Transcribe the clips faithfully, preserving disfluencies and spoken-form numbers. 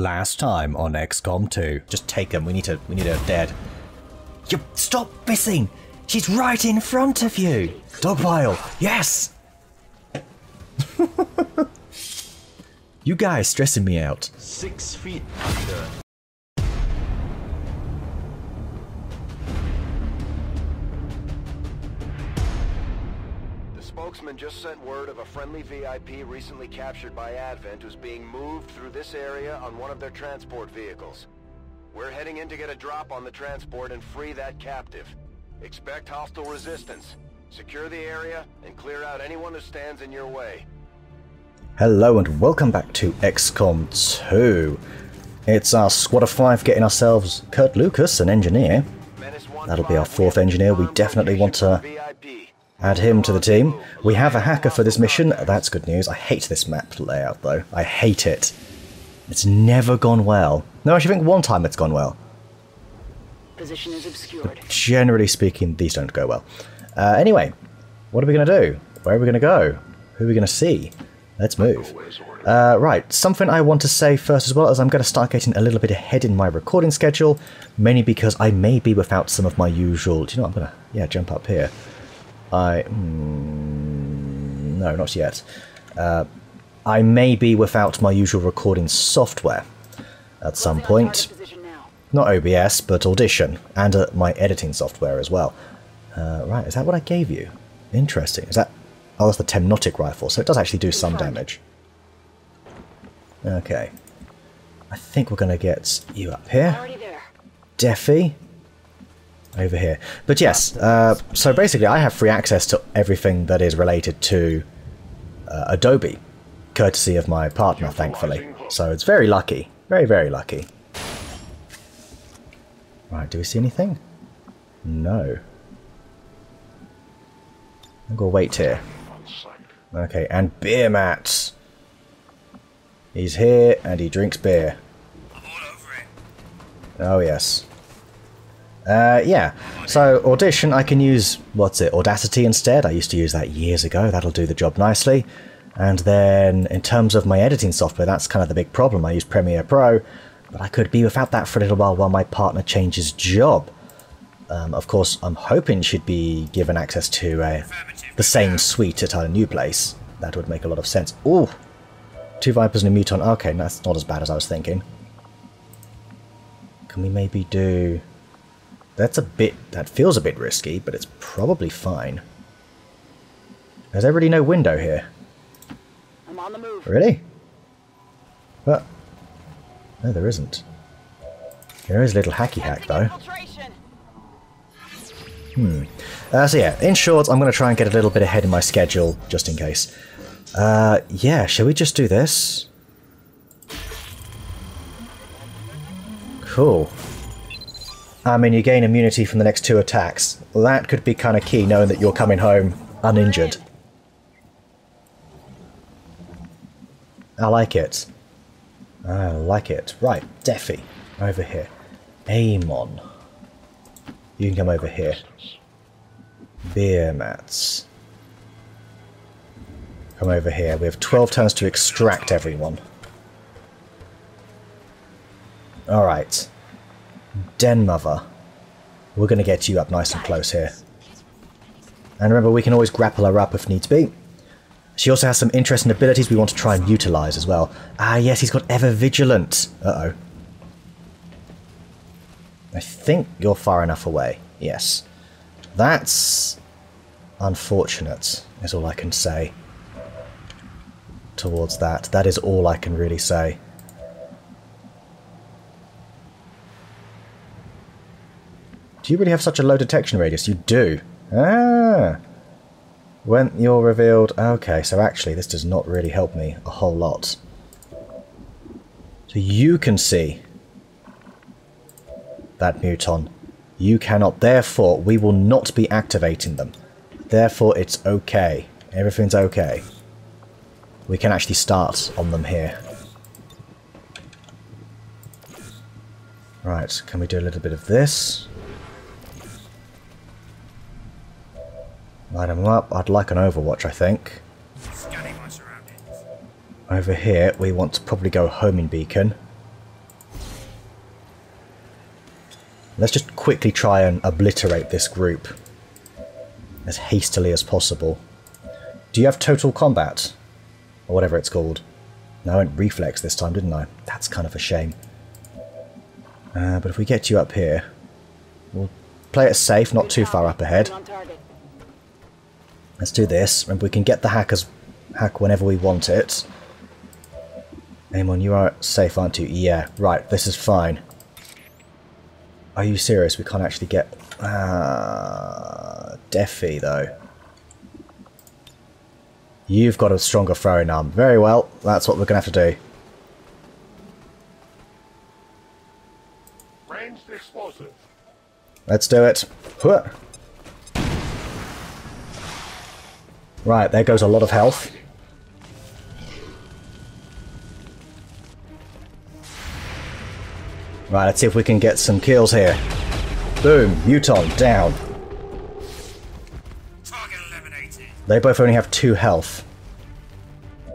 last time on X COM two. Just take him, we need to, we need her dead. You, stop missing! She's right in front of you! Dogpile, yes! You guys stressing me out. Six feet under. Spokesman just sent word of a friendly V I P recently captured by Advent who's being moved through this area on one of their transport vehicles. We're heading in to get a drop on the transport and free that captive. Expect hostile resistance. Secure the area and clear out anyone who stands in your way. Hello and welcome back to X COM two. It's our squad of five getting ourselves Kurt Lucas, an engineer. That'll be our fourth engineer. We definitely want to add him to the team. We have a hacker for this mission. That's good news. I hate this map layout though. I hate it. It's never gone well. No, I actually think one time it's gone well. Position is obscured. But generally speaking, these don't go well. Uh, anyway, what are we going to do? Where are we going to go? Who are we going to see? Let's move. Uh, right, something I want to say first as well is I'm going to start getting a little bit ahead in my recording schedule, mainly because I may be without some of my usual... Do you know what? I'm going to, yeah, jump up here. I... Mm, no, not yet. Uh, I may be without my usual recording software at some point. Not O B S, but Audition, and uh, my editing software as well. Uh, right, is that what I gave you? Interesting. Is that... Oh, that's the Temnotic rifle, so it does actually do some damage. Okay. I think we're going to get you up here. Deffy. Over here. But yes, uh, so basically I have free access to everything that is related to uh, Adobe, courtesy of my partner, thankfully. So it's very lucky. Very, very lucky. Right, do we see anything? No. I'm going to wait here. Okay, and Beermats. He's here and he drinks beer. Oh, yes. Uh, yeah, so Audition, I can use, what's it, Audacity instead. I used to use that years ago, that'll do the job nicely. And then in terms of my editing software, that's kind of the big problem. I use Premiere Pro, but I could be without that for a little while while my partner changes job. Um, of course, I'm hoping she'd be given access to uh, the same suite at our new place. That would make a lot of sense. Ooh, two Vipers and a Muton. Okay, that's not as bad as I was thinking. Can we maybe do... That's a bit, that feels a bit risky, but it's probably fine. There's really no window here. I'm on the move. Really? Well, no, there isn't. There is a little hacky hack, though. Hmm. Uh, so yeah, in short, I'm going to try and get a little bit ahead in my schedule, just in case. Uh, yeah, shall we just do this? Cool. I mean, you gain immunity from the next two attacks. That could be kind of key, knowing that you're coming home uninjured. I like it. I like it. Right, Deffy, over here. Aemon. You can come over here. Beermats. Come over here. We have twelve turns to extract everyone. Alright. Den Mother. We're going to get you up nice and close here. And remember, we can always grapple her up if needs be. She also has some interesting abilities we want to try and utilise as well. Ah yes, he's got Ever Vigilant. Uh-oh. I think you're far enough away. Yes. That's unfortunate, is all I can say towards that. That is all I can really say. Do you really have such a low detection radius? You do. Ah! When you're revealed... Okay, so actually this does not really help me a whole lot. So you can see that Muton. You cannot. Therefore, we will not be activating them. Therefore, it's okay. Everything's okay. We can actually start on them here. Right, can we do a little bit of this? Light them up. I'd like an Overwatch, I think. Over here, we want to probably go Homing Beacon. Let's just quickly try and obliterate this group as hastily as possible. Do you have total combat? Or whatever it's called. No, I went reflex this time, didn't I? That's kind of a shame. Uh, but if we get you up here, we'll play it safe, not too far up ahead. Let's do this. Remember, we can get the hackers hack whenever we want it. Aemon, you are safe, aren't you? Yeah, right, this is fine. Are you serious? We can't actually get... Ah, Deffy, though. You've got a stronger throwing arm. Very well, that's what we're going to have to do. Ranged explosive. Let's do it. Right, there goes a lot of health. Right, let's see if we can get some kills here. Boom, Muton down. They both only have two health. I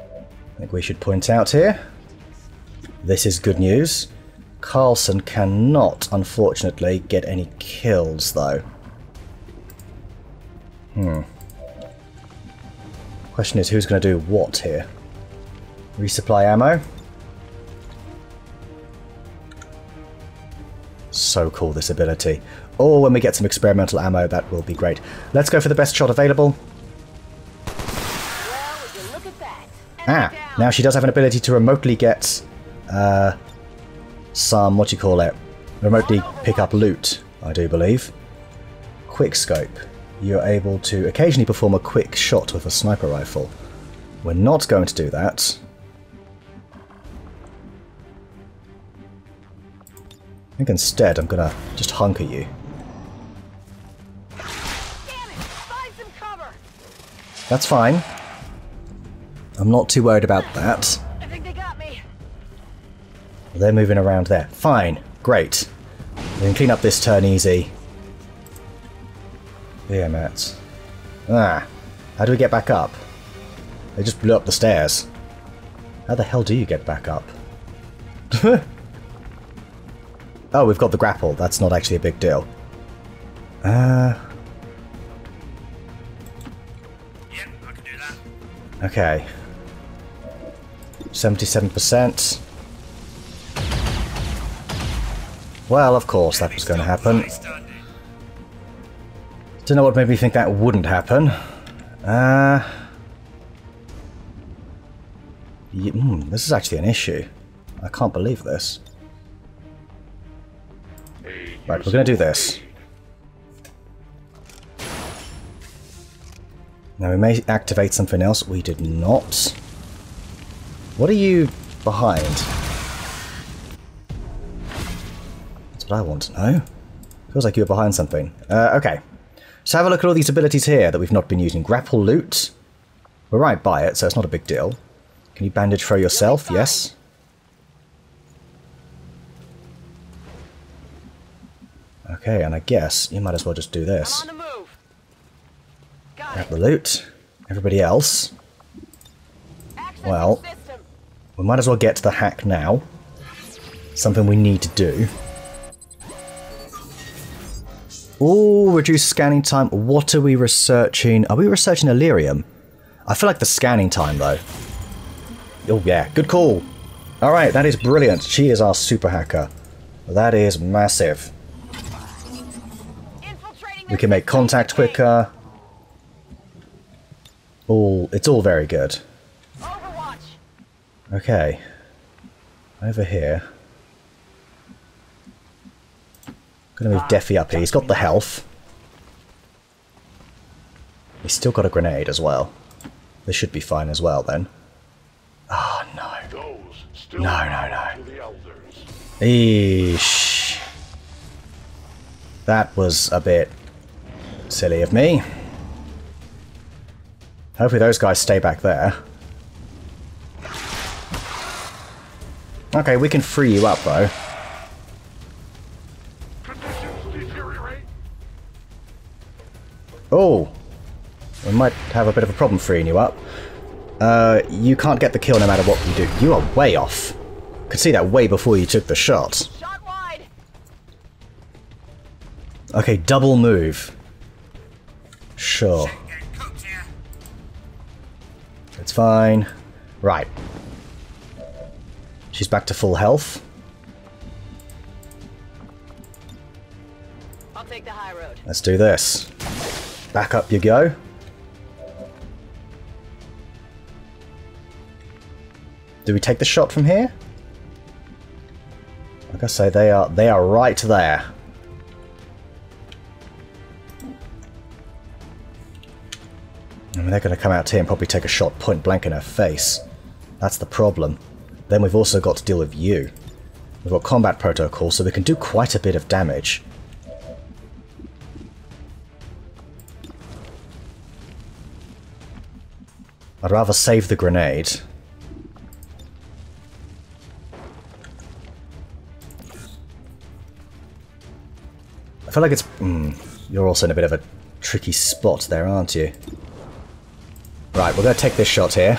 think we should point out here. This is good news. Carlson cannot, unfortunately, get any kills, though. Hmm. Question is, who's going to do what here? Resupply ammo? So cool, this ability. Or when we get some experimental ammo, that will be great. Let's go for the best shot available. Ah, now she does have an ability to remotely get uh, some, what do you call it? Remotely pick up loot, I do believe. Quick scope. You're able to occasionally perform a quick shot with a sniper rifle. We're not going to do that. I think instead I'm gonna just hunker you. Damn it. Find some cover. That's fine. I'm not too worried about that. I think they got me. They're moving around there. Fine. Great. We can clean up this turn easy. Beermats. Ah. How do we get back up? They just blew up the stairs. How the hell do you get back up? Oh, we've got the grapple. That's not actually a big deal. Uh... Yeah, I can do that. Okay. seventy-seven percent. Well, of course that was going to happen. Don't know what made me think that wouldn't happen. Uh, yeah, mm, this is actually an issue. I can't believe this. Right, we're going to do this. Now we may activate something else. We did not. What are you behind? That's what I want to know. Feels like you were behind something. Uh, okay. So have a look at all these abilities here that we've not been using. Grapple loot. We're right by it, so it's not a big deal. Can you bandage throw yourself? Yes. Okay, and I guess you might as well just do this. Grab the loot. Everybody else. Well, we might as well get to the hack now. Something we need to do. Ooh, reduce scanning time. What are we researching? Are we researching Illyrium? I feel like the scanning time, though. Oh, yeah. Good call. All right, that is brilliant. She is our super hacker. That is massive. We can make contact quicker. All, it's all very good. Okay. Over here. Gonna move Deffy up here. He's got the health. He's still got a grenade as well. This should be fine as well then. Ah, oh, no. No, no, no. Eesh. That was a bit silly of me. Hopefully those guys stay back there. Okay, we can free you up though. Oh, we might have a bit of a problem freeing you up. Uh, you can't get the kill no matter what you do. You are way off. Could see that way before you took the shot. Shot wide. Okay, double move. Sure. It's fine. Right. She's back to full health. I'll take the high road. Let's do this. Back up you go. Do we take the shot from here? Like I say, they are they are right there. And they're going to come out here and probably take a shot point blank in her face. That's the problem. Then we've also got to deal with you. We've got combat protocol, so we can do quite a bit of damage. I'd rather save the grenade. I feel like it's... Mm, you're also in a bit of a tricky spot there, aren't you? Right, we're going to take this shot here.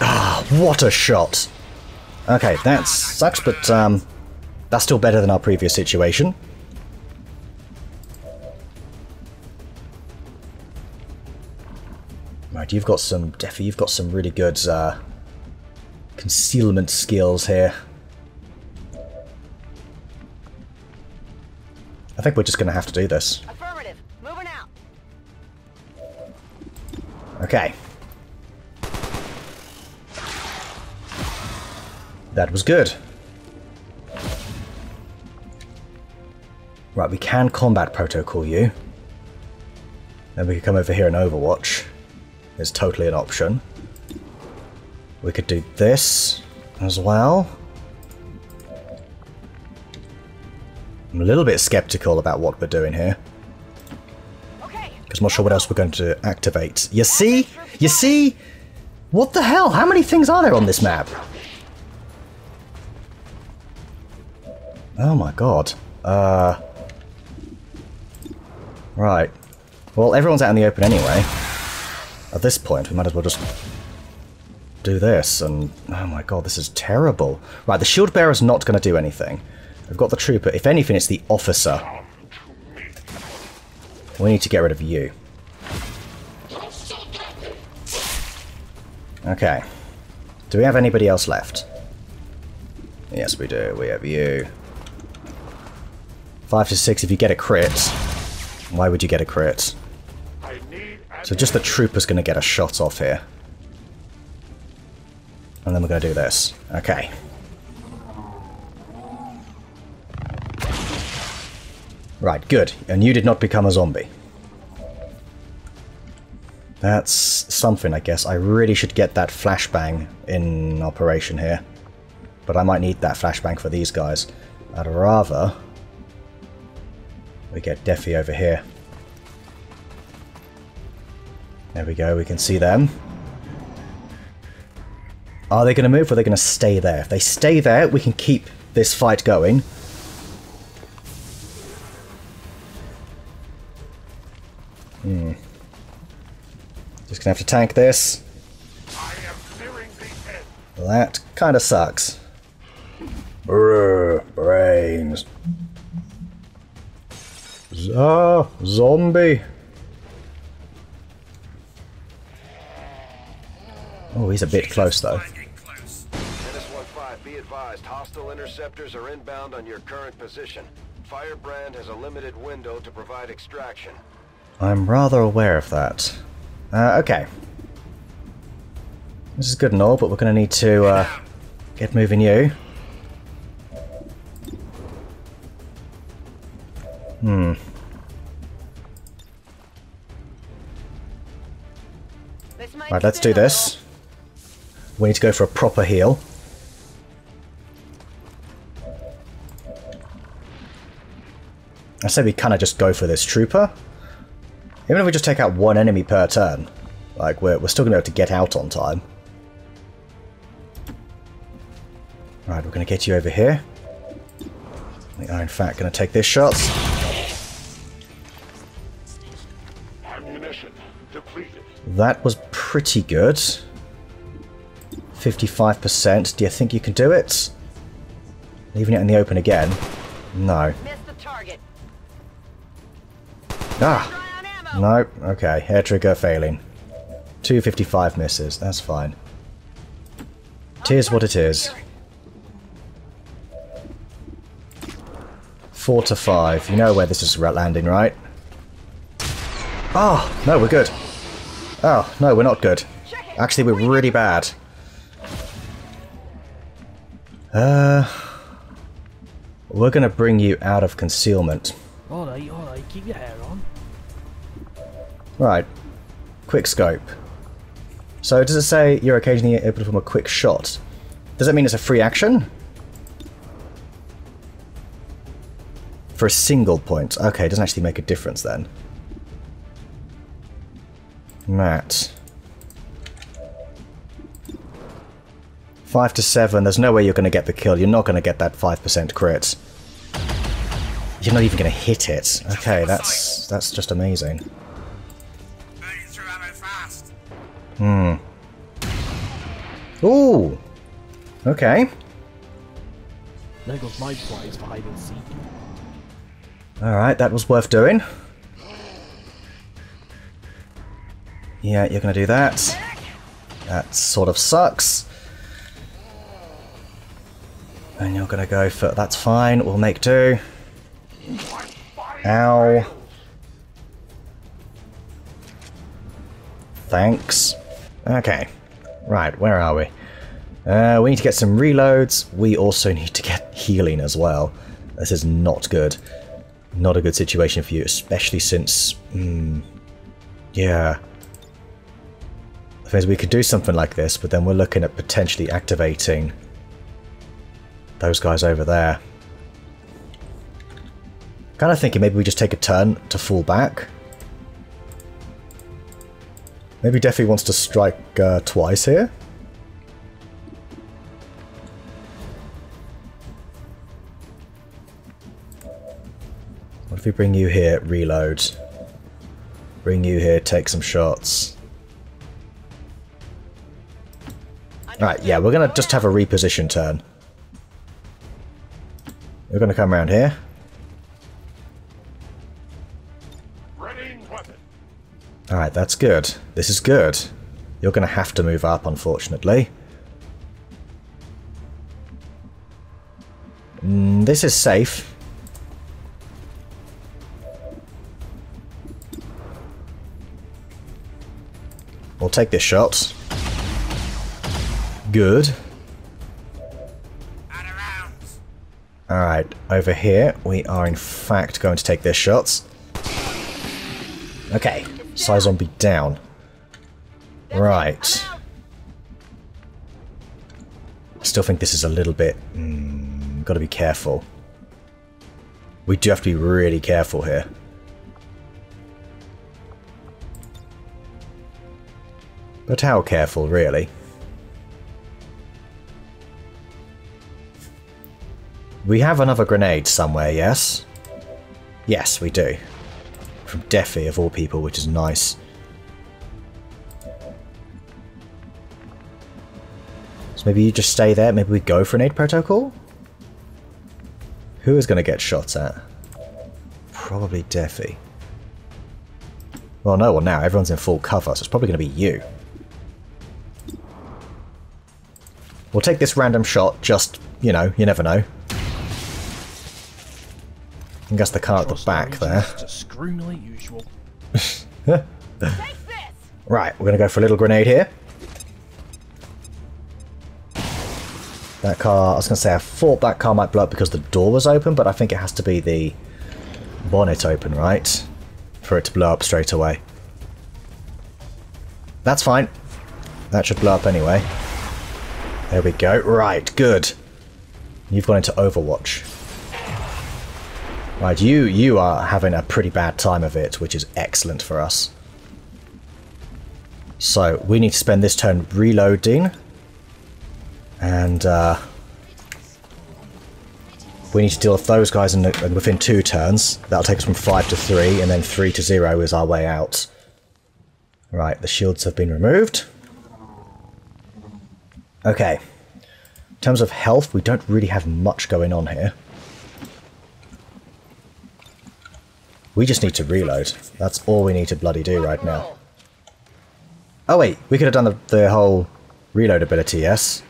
Ah, what a shot! Okay, that sucks, but um, that's still better than our previous situation. Right, you've got some... Deffy, you've got some really good uh, concealment skills here. I think we're just going to have to do this. Affirmative. Moving out. Okay. That was good. Right, we can combat protocol you. Then we can come over here and overwatch. It's totally an option. We could do this as well. I'm a little bit skeptical about what we're doing here. Because I'm not sure what else we're going to activate. You see? You see? What the hell? How many things are there on this map? Oh my god. Uh. Right. Well, everyone's out in the open anyway. At this point, we might as well just do this and... Oh my god, this is terrible. Right, the shield bearer's not going to do anything. We've got the trooper. If anything, it's the officer. We need to get rid of you. Okay. Do we have anybody else left? Yes, we do. We have you. Five to six. If you get a crit, why would you get a crit? So just the trooper's going to get a shot off here. And then we're going to do this. Okay. Right, good. And you did not become a zombie. That's something, I guess. I really should get that flashbang in operation here. But I might need that flashbang for these guys. I'd rather... we get Deffy over here. There we go, we can see them. Are they going to move or are they going to stay there? If they stay there, we can keep this fight going. Hmm. Just gonna have to tank this. I am clearing the head. That kind of sucks. Brr, brains. Ah, zombie. Oh, he's a bit close though. Tennis one five, be advised. Hostile interceptors are inbound on your current position. Firebrand has a limited window to provide extraction. I'm rather aware of that. Uh, okay. This is good and all, but we're going to need to uh, get moving you. Hmm. Right, let's do this. We need to go for a proper heal. I say we kind of just go for this trooper. Even if we just take out one enemy per turn, like, we're, we're still going to be able to get out on time. Right, we're going to get you over here. We are, in fact, going to take this shot. Ammunition depleted. That was pretty good. fifty-five percent. Do you think you can do it? Leaving it in the open again? No. Ah! No. Okay. Hair trigger failing. two fifty-five misses. That's fine. Tis what it is. Four to five. You know where this is landing, right? Ah! Oh, no, we're good. Oh, no, we're not good. Actually, we're really bad. Uh, we're going to bring you out of concealment. Alright, alright, keep your hair on. Right. Quick scope. So, does it say you're occasionally able to form a quick shot? Does that mean it's a free action? For a single point. Okay, it doesn't actually make a difference then. Matt. Five to seven, there's no way you're going to get the kill. You're not going to get that five percent crit. You're not even going to hit it. Okay, that's that's just amazing. Hmm. Ooh! Okay. There goes my prize for hide and seek. Alright, that was worth doing. Yeah, you're going to do that. That sort of sucks. And you're going to go for... That's fine, we'll make do. Ow. Thanks. Okay. Right, where are we? Uh, we need to get some reloads. We also need to get healing as well. This is not good. Not a good situation for you, especially since... Mm, yeah. I suppose we could do something like this, but then we're looking at potentially activating... those guys over there. Kind of thinking maybe we just take a turn to fall back. Maybe Deffy wants to strike uh, twice here. What if we bring you here, reload? Bring you here, take some shots. Alright, yeah, we're gonna just have a reposition turn. We're going to come around here. Alright, that's good. This is good. You're going to have to move up, unfortunately. Mm, this is safe. We'll take this shot. Good. Alright, over here, we are in fact going to take this shot. Okay, Psyzombie down. Right. I still think this is a little bit... Mm, gotta be careful. We do have to be really careful here. But how careful, really? We have another grenade somewhere, yes? Yes, we do. From Deffy, of all people, which is nice. So maybe you just stay there, maybe we go for an aid protocol? Who is going to get shot at? Probably Deffy. Well, no, well now, everyone's in full cover, so it's probably going to be you. We'll take this random shot, just, you know, you never know. I think that's the car at the back there. Like usual. Right, we're going to go for a little grenade here. That car, I was going to say, I thought that car might blow up because the door was open, but I think it has to be the bonnet open, right? For it to blow up straight away. That's fine. That should blow up anyway. There we go. Right, good. You've gone into Overwatch. Right, you, you are having a pretty bad time of it, which is excellent for us. So, we need to spend this turn reloading. And, uh... we need to deal with those guys in, in, within two turns. That'll take us from five to three, and then three to zero is our way out. Right, the shields have been removed. Okay. In terms of health, we don't really have much going on here. We just need to reload. That's all we need to bloody do right now. Oh wait, we could have done the, the whole reload ability, yes?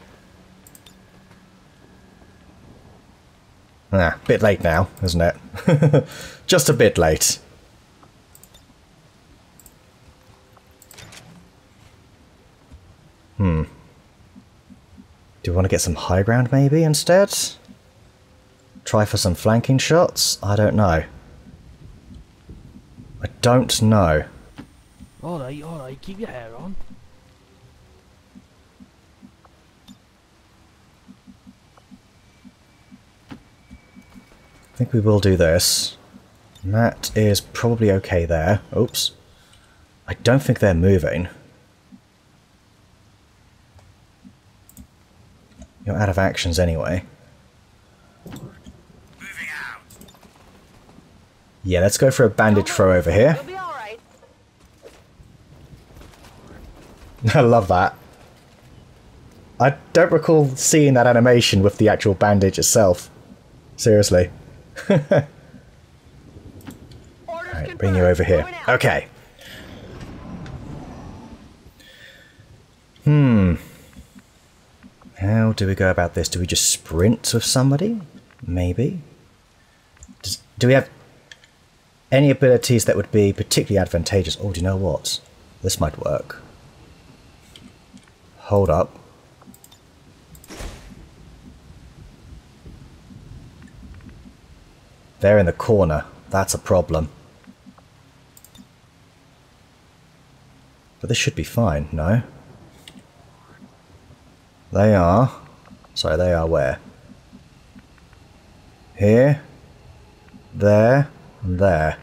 Ah, bit late now, isn't it? Just a bit late. Hmm. Do we want to get some high ground maybe instead? Try for some flanking shots? I don't know. I don't know. Alright, alright, keep your hair on. I think we will do this. And that is probably okay there. Oops. I don't think they're moving. You're out of actions anyway. Yeah, let's go for a bandage throw over here. You'll be all right. I love that. I don't recall seeing that animation with the actual bandage itself. Seriously. Alright, bring you over here. Okay. Hmm. How do we go about this? Do we just sprint with somebody? Maybe. Does, do we have any abilities that would be particularly advantageous? Oh, do you know what? This might work. Hold up. They're in the corner. That's a problem. But this should be fine, no? They are... Sorry, they are where? Here. There. There.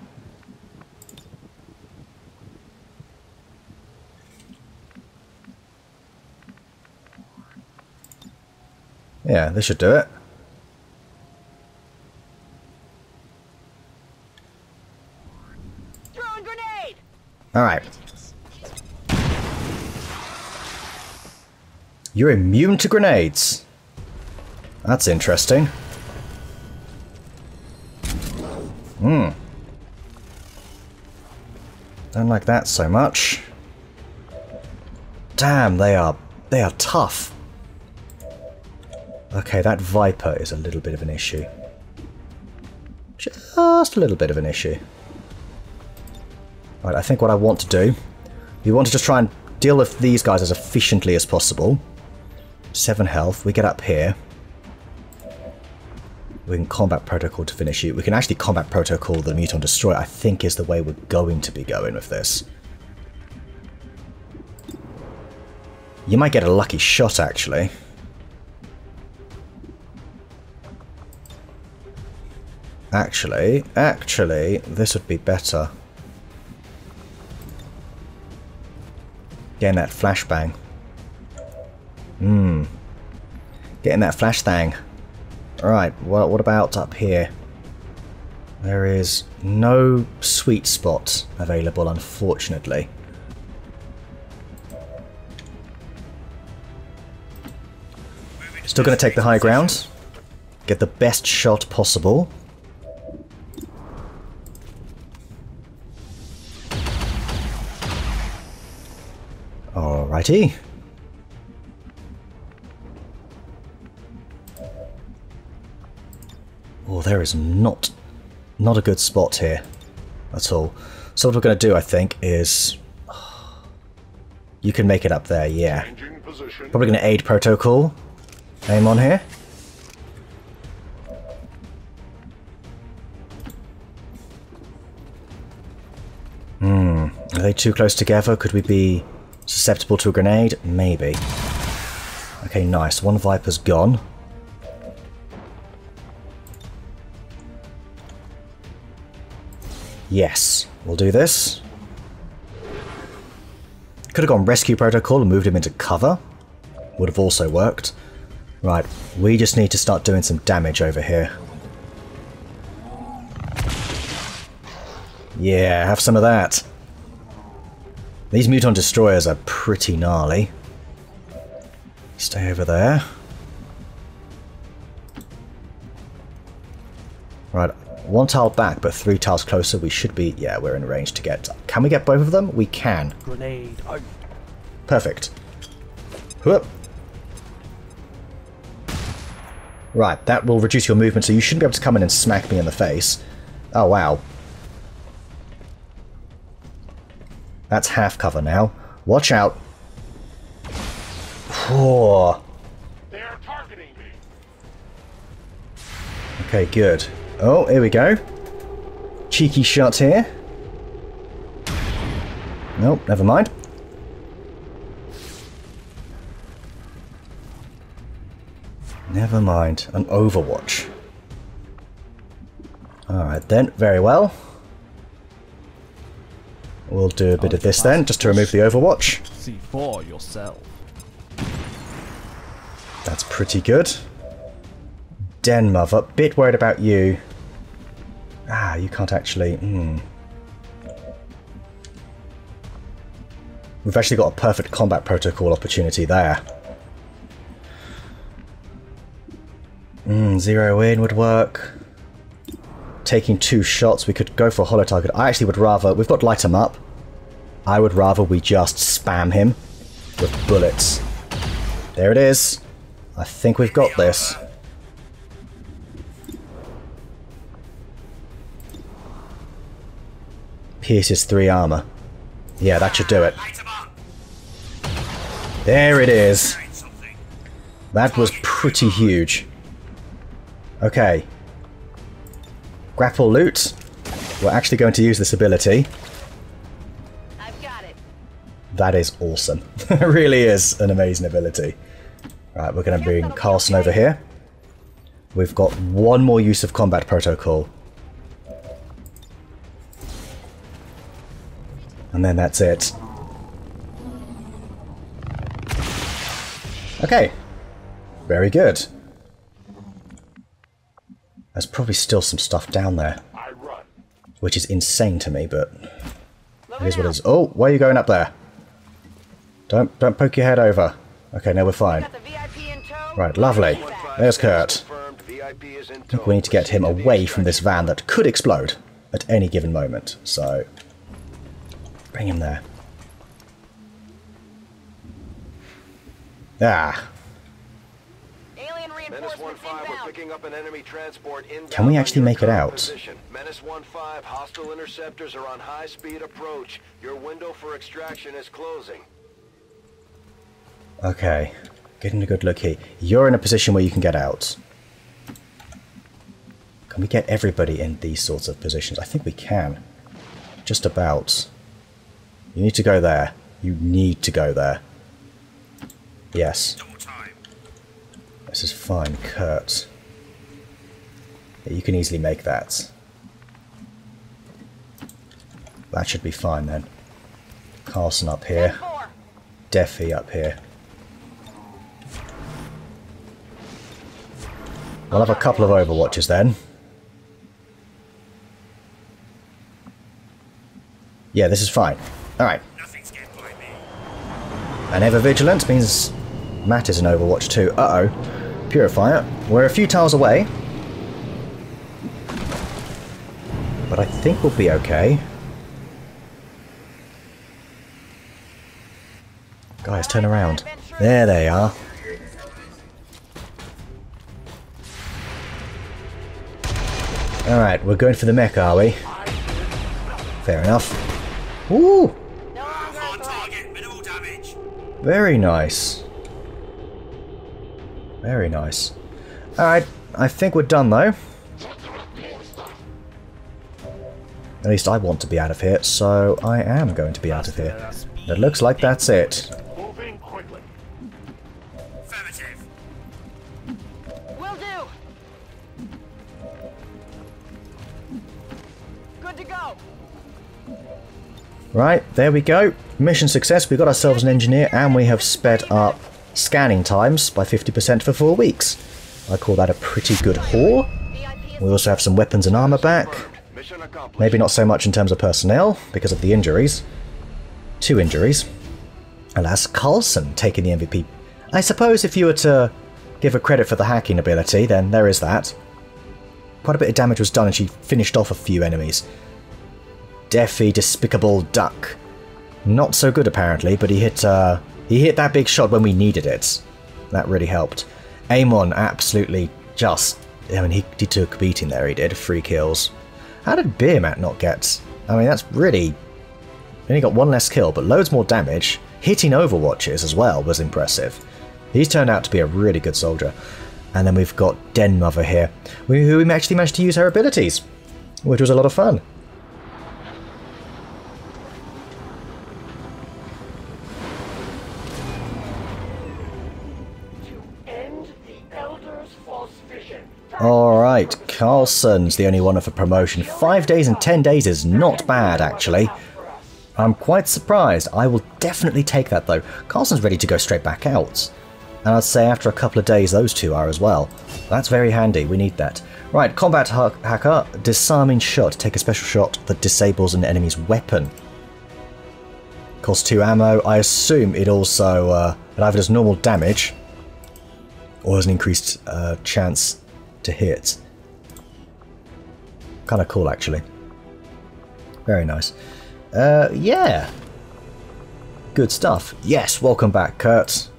Yeah, this should do it. Throw a grenade. All right. You're immune to grenades. That's interesting. Hmm. Don't like that so much. Damn, they are they are tough. Okay, that Viper is a little bit of an issue. Just a little bit of an issue. Right, I think what I want to do, we want to just try and deal with these guys as efficiently as possible. Seven health. We get up here. We can combat protocol to finish you. We can actually combat protocol the mutant destroyer, I think, is the way we're going to be going with this. You might get a lucky shot, actually. Actually, actually, this would be better. Getting that flashbang. Hmm. Getting that flash thang. Right, well, what about up here? There is no sweet spot available, unfortunately. Still going to take the high ground. Get the best shot possible. Alrighty. Oh, there is not, not a good spot here at all. So what we're going to do, I think, is... Oh, you can make it up there, yeah. Probably going to aid protocol. Aim on here. Hmm. Are they too close together? Could we be susceptible to a grenade? Maybe. Okay, nice. One Viper's gone. Yes, we'll do this. Could have gone rescue protocol and moved him into cover. Would have also worked. Right, we just need to start doing some damage over here. Yeah, have some of that. These mutant destroyers are pretty gnarly. Stay over there. Right, one tile back, but three tiles closer. We should be, yeah, we're in range to get... Can we get both of them? We can. Grenade out. Perfect. Whoop. Right, that will reduce your movement, so you shouldn't be able to come in and smack me in the face. Oh, wow. That's half cover now. Watch out. Oh. They're targeting me. Okay, good. Oh, here we go. Cheeky shot here. Nope, never mind. Never mind. An Overwatch. Alright then, very well. We'll do a bit of this then, just to remove the Overwatch. See for yourself. That's pretty good. Den Mother, bit worried about you. Ah, you can't actually. Mm. We've actually got a perfect combat protocol opportunity there. Mm, zero in would work. Taking two shots, we could go for a holo target. I actually would rather. We've got light him up. I would rather we just spam him with bullets. There it is. I think we've got this. Pierces three armor. Yeah, that should do it. There it is. That was pretty huge. Okay. Grapple loot. We're actually going to use this ability. I've got it. That is awesome. It really is an amazing ability. Right, we're going to bring Carlson over here. We've got one more use of combat protocol. And then that's it. Okay. Very good. There's probably still some stuff down there. Which is insane to me, but... Here's what it is. Oh, why are you going up there? Don't, don't poke your head over. Okay, now we're fine. Right, lovely. There's Kurt. I think we need to get him away from this van that could explode at any given moment. So, bring him there. Ah. Can we actually make it out? Okay. Getting a good look here. You're in a position where you can get out. Can we get everybody in these sorts of positions? I think we can. Just about. You need to go there. You need to go there. Yes. This is fine, Kurt. Yeah, you can easily make that. That should be fine then. Carlson up here. Deffy up here. We'll have a couple of Overwatches then. Yeah, this is fine. Alright. And Ever Vigilance means Matt is an Overwatch too. Uh-oh. Purifier. We're a few tiles away. But I think we'll be okay. Guys, turn around. There they are. Alright, we're going for the mech, are we? Fair enough. Woo! Very nice. Very nice. Alright, I think we're done though. At least I want to be out of here, so I am going to be out of here. It looks like that's it. Right, there we go. Mission success, we got ourselves an engineer and we have sped up scanning times by fifty percent for four weeks. I call that a pretty good haul. We also have some weapons and armor back. Maybe not so much in terms of personnel because of the injuries. Two injuries. Alas, Carlson taking the M V P. I suppose if you were to give her credit for the hacking ability, then there is that. quite a bit of damage was done and she finished off a few enemies. Deffy, despicable duck. Not so good apparently, but he hit uh, he hit that big shot when we needed it. That really helped. Aemon absolutely just... I mean, he, he took a beating there, he did. Three kills. How did Beermat not get... I mean, that's really... He only got one less kill, but loads more damage. Hitting overwatches as well was impressive. He's turned out to be a really good soldier. And then we've got Den Mother here, who we actually managed to use her abilities, which was a lot of fun. Alright, Carlson's the only one for promotion. Five days and ten days is not bad, actually. I'm quite surprised. I will definitely take that, though. Carlson's ready to go straight back out. And I'd say after a couple of days, those two are as well. That's very handy. We need that. Right, combat hacker. Disarming shot. Take a special shot that disables an enemy's weapon. Costs two ammo. I assume it also... Uh, it either does normal damage or has an increased uh, chance... to hit. Kind of cool, actually. Very nice. Uh, yeah. Good stuff. Yes, welcome back, Kurt.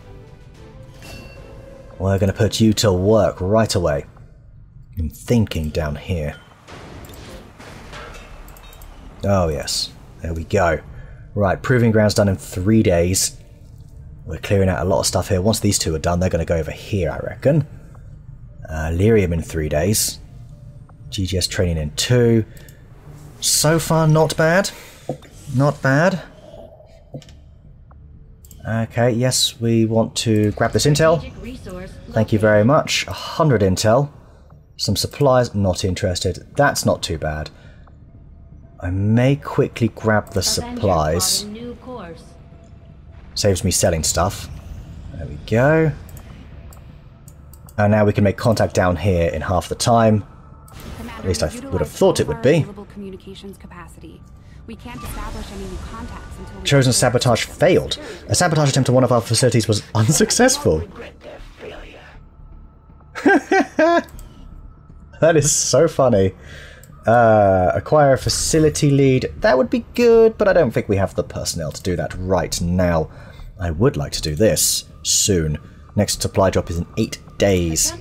We're going to put you to work right away. I'm thinking down here. Oh, yes. There we go. Right, Proving Ground's done in three days. We're clearing out a lot of stuff here. Once these two are done, they're going to go over here, I reckon. Uh, Illyrium in three days. G G S training in two. So far, not bad. Not bad. Okay, yes, we want to grab this intel. Thank you very much. one hundred intel. Some supplies, not interested. That's not too bad. I may quickly grab the supplies. Saves me selling stuff. There we go. And now we can make contact down here in half the time. At least I would have thought it would be. Chosen sabotage failed. A sabotage attempt to one of our facilities was unsuccessful. That is so funny. Uh, acquire a facility lead. That would be good, but I don't think we have the personnel to do that right now. I would like to do this soon. Next supply drop is in eight days.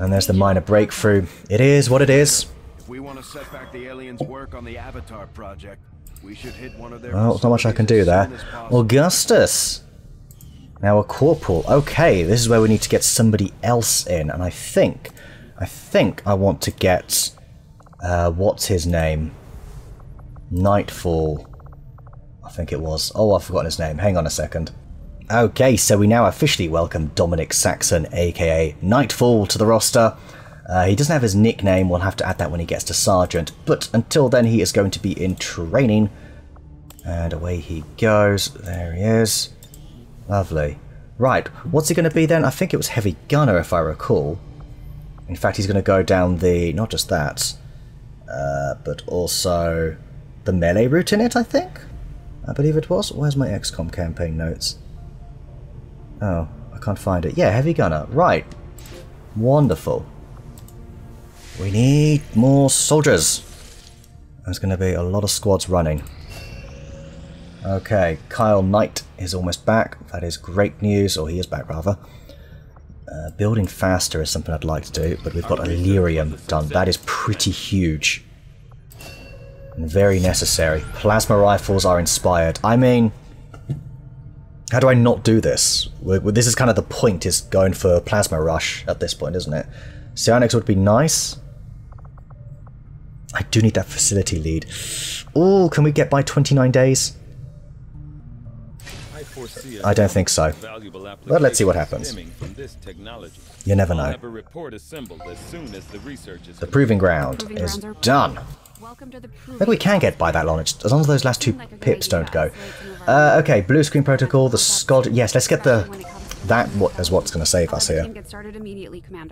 And there's the minor breakthrough. It is what it is. If we want to set back the aliens' work on the Avatar project, we should hit one of their... Well, there's not much I can do there. Augustus! Now a corporal. Okay, this is where we need to get somebody else in. And I think, I think I want to get... Uh, what's his name? Nightfall. I think it was. Oh, I've forgotten his name. Hang on a second. Okay, so we now officially welcome Dominic Saxon, aka Nightfall, to the roster. Uh, he doesn't have his nickname, we'll have to add that when he gets to Sergeant, but until then he is going to be in training. And away he goes, there he is. Lovely. Right, what's he going to be then? I think it was Heavy Gunner if I recall. In fact, he's going to go down the, not just that, uh, but also the melee route in it, I think? I believe it was. Where's my X COM campaign notes? Oh, I can't find it. Yeah, Heavy Gunner. Right. Wonderful. We need more soldiers. There's going to be a lot of squads running. Okay, Kyle Knight is almost back. That is great news. Or he is back, rather. Uh, building faster is something I'd like to do, but we've got Illyrium done. That is pretty huge. And very necessary. Plasma rifles are inspired. I mean... How do I not do this? We're, we're, this is kind of the point, is going for Plasma Rush at this point, isn't it? Psionics would be nice. I do need that facility lead. Ooh, can we get by twenty-nine days? I, I don't think so. But let's see what happens. You never know. As soon as the, research is the Proving Ground proving is done. I think we can get by that long, as long as those last two pips don't go. Uh, okay, blue screen protocol, the Skull... Yes, let's get the... That is what's going to save us here.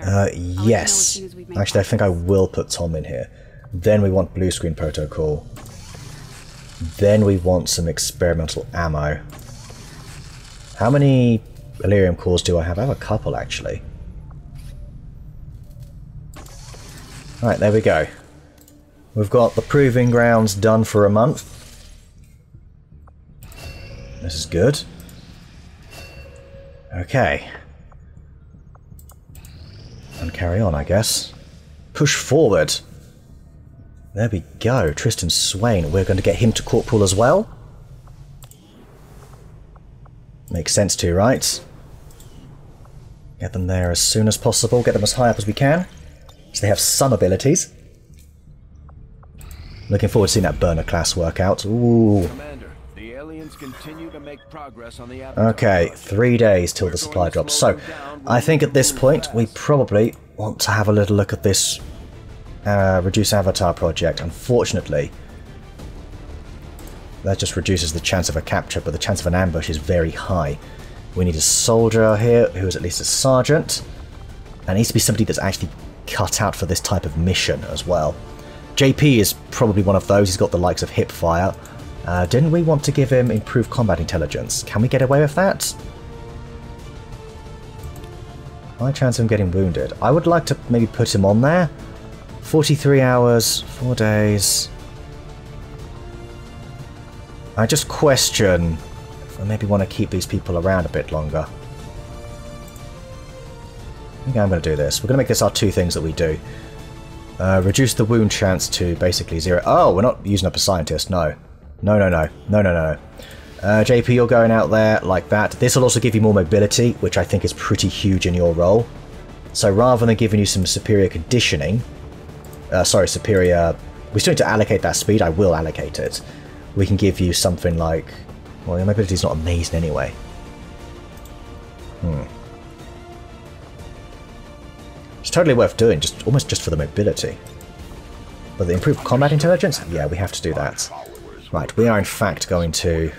Uh, yes. Actually, I think I will put Tom in here. Then we want blue screen protocol. Then we want some experimental ammo. How many Illyrium cores do I have? I have a couple, actually. Right, there we go. We've got the Proving Grounds done for a month. This is good. Okay. And carry on, I guess. Push forward. There we go. Tristan Swain. We're going to get him to Corporal as well. Makes sense too, right? Get them there as soon as possible. Get them as high up as we can. So they have some abilities. Looking forward to seeing that burner class work out. Ooh. Commander, the aliens continue to make progress on the Avatar. Okay, three days till the supply drops. So, I think at this point we probably want to have a little look at this uh, Reduce Avatar project. Unfortunately, that just reduces the chance of a capture, but the chance of an ambush is very high. We need a soldier here who is at least a sergeant. And it needs to be somebody that's actually cut out for this type of mission as well. J P is probably one of those. He's got the likes of hipfire. Uh, didn't we want to give him improved combat intelligence? Can we get away with that? High chance of him getting wounded. I would like to maybe put him on there. forty-three hours, four days. I just question if I maybe want to keep these people around a bit longer. I think I'm going to do this. We're going to make this our two things that we do. Uh, reduce the wound chance to basically zero. Oh, we're not using up a scientist, no. No, no, no. No, no, no. Uh, J P, you're going out there like that. This will also give you more mobility, which I think is pretty huge in your role. So rather than giving you some superior conditioning... Uh, sorry, superior... We still need to allocate that speed. I will allocate it. We can give you something like... Well, your mobility is not amazing anyway. Hmm. It's totally worth doing, just almost just for the mobility. But the improved combat intelligence? Yeah, we have to do that. Right, we are in fact going to...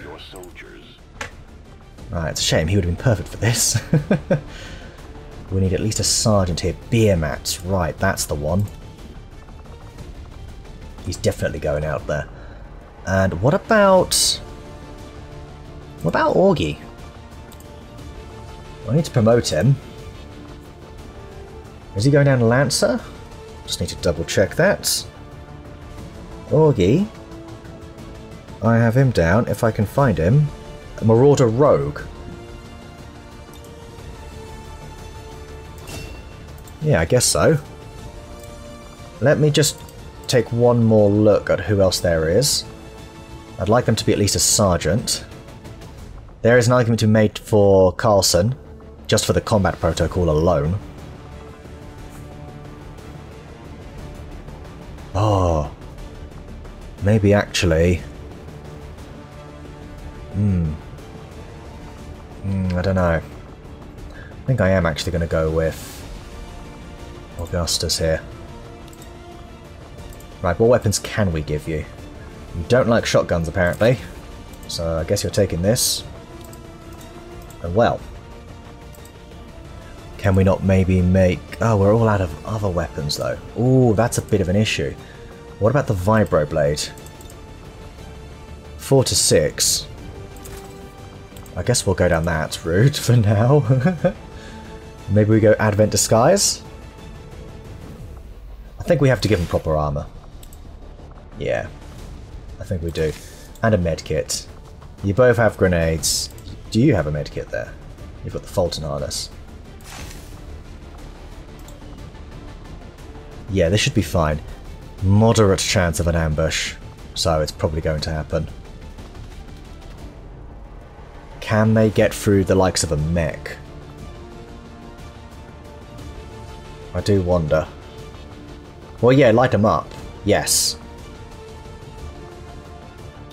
Right, it's a shame, he would have been perfect for this. We need at least a sergeant here. Beermats, right, that's the one. He's definitely going out there. And what about... What about Augie? I need to promote him. Is he going down to Lancer? Just need to double check that. Augie. I have him down, if I can find him. A Marauder Rogue. Yeah, I guess so. Let me just take one more look at who else there is. I'd like them to be at least a sergeant. There is an argument to be made for Carlson, just for the combat protocol alone. Oh, maybe actually. Hmm. Mm, I don't know. I think I am actually going to go with Augustus here. Right, what weapons can we give you? You don't like shotguns apparently, so I guess you're taking this. And well, can we not maybe make... Oh, we're all out of other weapons, though. Ooh, that's a bit of an issue. What about the Vibroblade? Four to six. I guess we'll go down that route for now. Maybe we go Advent Disguise? I think we have to give him proper armor. Yeah, I think we do. And a medkit. You both have grenades. Do you have a medkit there? You've got the Fulton harness. Yeah, this should be fine. Moderate chance of an ambush, so it's probably going to happen. Can they get through the likes of a mech? I do wonder. Well, yeah, light them up. Yes.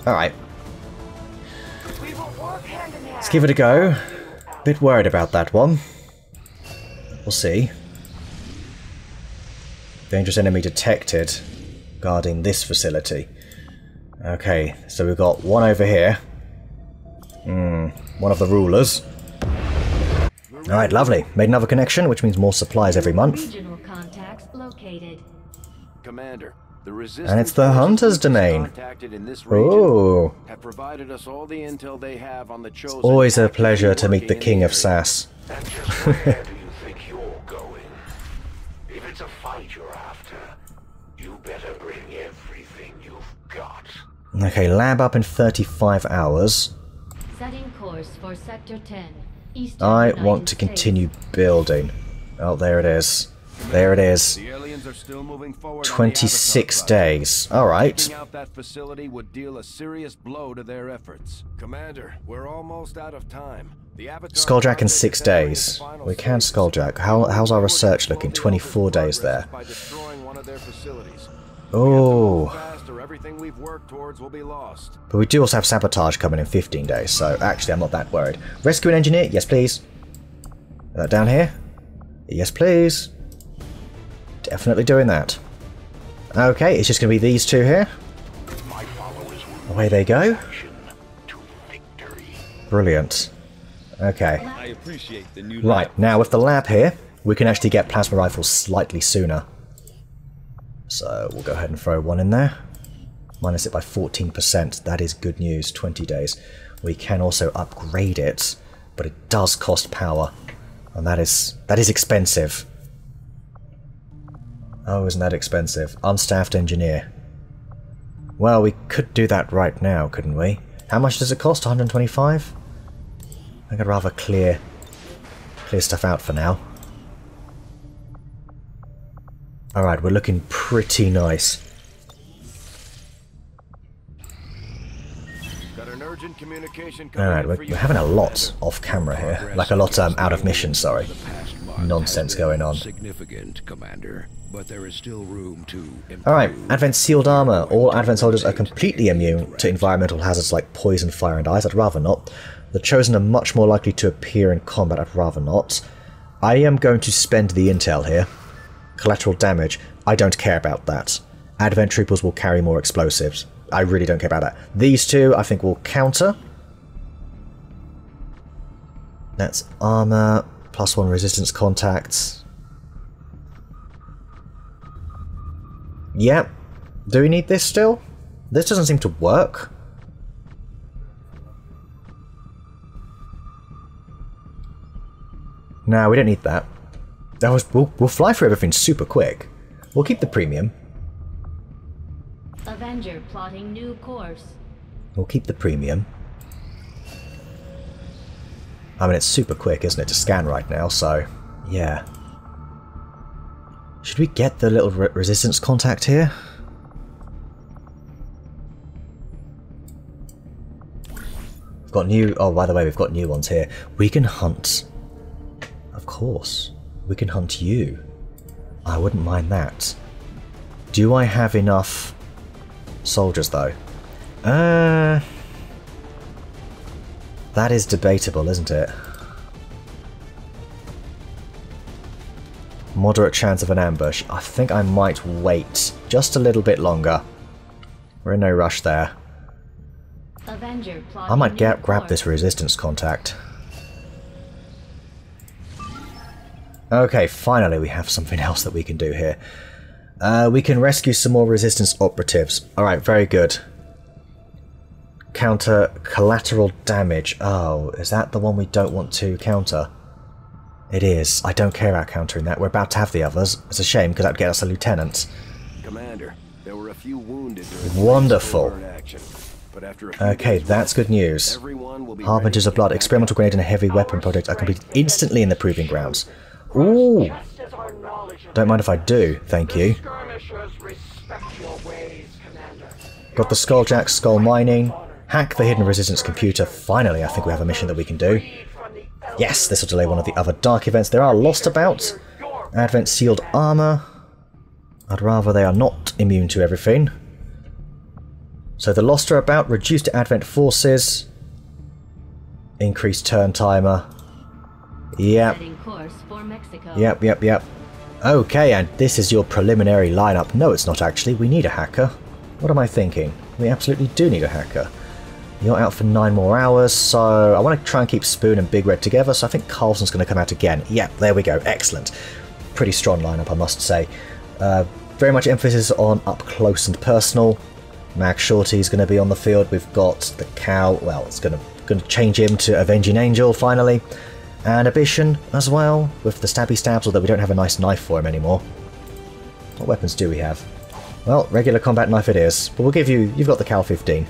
Alright. Let's give it a go. Bit worried about that one. We'll see. Dangerous enemy detected, guarding this facility. Okay, so we've got one over here. Mm, one of the rulers. Alright, lovely. Made another connection, which means more supplies every month. Commander, the resistance and it's the Hunter's domain. In this region Ooh. Have provided us all the intel they have on the chosen. It's always a pleasure to meet the King of Sass. It's a fight you're after. You better bring everything you've got. Okay, lab up in thirty-five hours. Setting course for sector ten. Eastern I want to continue States. Building. Oh, there it is. There it is. twenty-six days. All right. Taking out that facility would deal a serious blow to their efforts. Commander, we're almost out of time. Skulljack in six days. We can Skulljack. How, how's our research looking? twenty-four days there. Oh. But we do also have sabotage coming in fifteen days, so actually I'm not that worried. Rescue an engineer? Yes, please. Uh, down here? Yes, please. Definitely doing that. Okay, it's just going to be these two here. Away they go. Brilliant. Okay. I appreciate the new right, lab. Now with the lab here, we can actually get plasma rifles slightly sooner. So we'll go ahead and throw one in there. Minus it by fourteen percent. That is good news. twenty days. We can also upgrade it, but it does cost power. And that is that is expensive. Oh, isn't that expensive? Unstaffed engineer. Well, we could do that right now, couldn't we? How much does it cost? one hundred twenty-five? I think I'd rather clear, clear stuff out for now. Alright, we're looking pretty nice. Alright, we're, we're having a lot off camera here. Like a lot um, out of mission, sorry. Nonsense going on. Alright, Advent sealed armour. All Advent soldiers are completely immune to environmental hazards like poison, fire and ice. I'd rather not. The Chosen are much more likely to appear in combat. I'd rather not. I am going to spend the intel here. Collateral damage. I don't care about that. Advent troopers will carry more explosives. I really don't care about that. These two, I think, will counter. That's armor, plus one resistance contacts. Yep. Do we need this still? This doesn't seem to work. No, we don't need that. That was we'll, we'll fly through everything super quick. We'll keep the premium. Avenger plotting new course. We'll keep the premium. I mean, it's super quick, isn't it, to scan right now, so yeah. Should we get the little re resistance contact here? We've got new... Oh, by the way, we've got new ones here. We can hunt. Of course. We can hunt you. I wouldn't mind that. Do I have enough... soldiers, though. Uh, that is debatable, isn't it? Moderate chance of an ambush. I think I might wait just a little bit longer. We're in no rush there. Avenger I might get, grab this resistance contact. Okay, finally we have something else that we can do here. Uh, we can rescue some more resistance operatives. Alright, very good. Counter collateral damage. Oh, is that the one we don't want to counter? It is. I don't care about countering that. We're about to have the others. It's a shame, because that would get us a lieutenant. Commander, there were a few wounded wonderful. But after a few okay, that's good news. Harbingers of blood. Experimental grenade and a heavy weapon project are completed instantly in the proving grounds. Ooh! Don't mind if I do, thank you. Got the Skulljack, Skull Mining, hack the Hidden Resistance computer. Finally, I think we have a mission that we can do. Yes, this will delay one of the other dark events. There are lost about. Advent Sealed Armor. I'd rather they are not immune to everything. So the lost are about, reduced to Advent forces. Increased turn timer. Yep. Yep, yep, yep. Okay, and this is your preliminary lineup. No, it's not actually. We need a hacker. What am I thinking? We absolutely do need a hacker. You're out for nine more hours, so I want to try and keep Spoon and Big Red together, so I think Carlson's going to come out again. Yep, there we go. Excellent. Pretty strong lineup, I must say. Uh, very much emphasis on up close and personal. Mag Shorty's going to be on the field. We've got the cow. Well, it's going to, going to change him to Avenging Angel, finally. And Audition as well, with the stabby stabs, although we don't have a nice knife for him anymore. What weapons do we have? Well, regular combat knife it is, but we'll give you, you've got the Cal fifteen.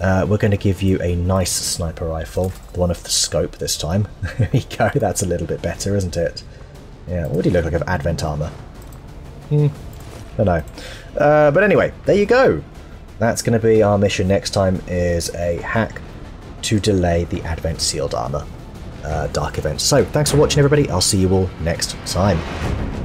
Uh, we're going to give you a nice sniper rifle, the one of the scope this time. There we go, that's a little bit better, isn't it? Yeah, what do you look like of Advent armour? Hmm, I don't know. Uh, but anyway, there you go. That's going to be our mission next time, is a hack to delay the Advent sealed armour uh, dark event. So, thanks for watching everybody, I'll see you all next time.